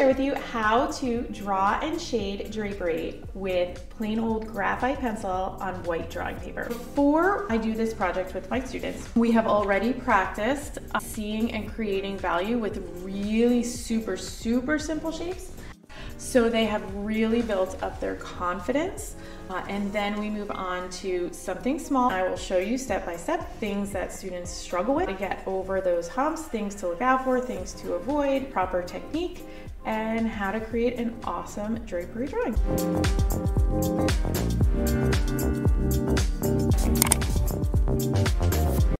share with you how to draw and shade drapery with plain old graphite pencil on white drawing paper. Before I do this project with my students, we have already practiced seeing and creating value with really super simple shapes. So they have really built up their confidence. And then we move on to something small. I will show you step by step things that students struggle with to get over those humps, things to look out for, things to avoid, proper technique, and how to create an awesome drapery drawing.